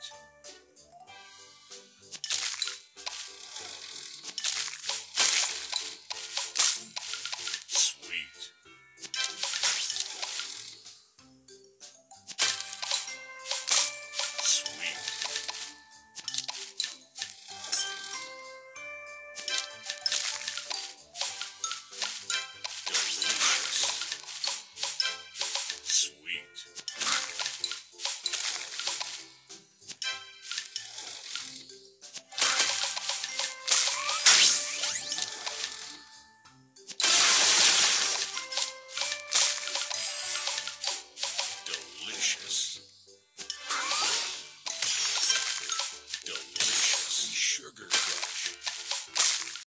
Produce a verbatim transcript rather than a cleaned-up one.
change.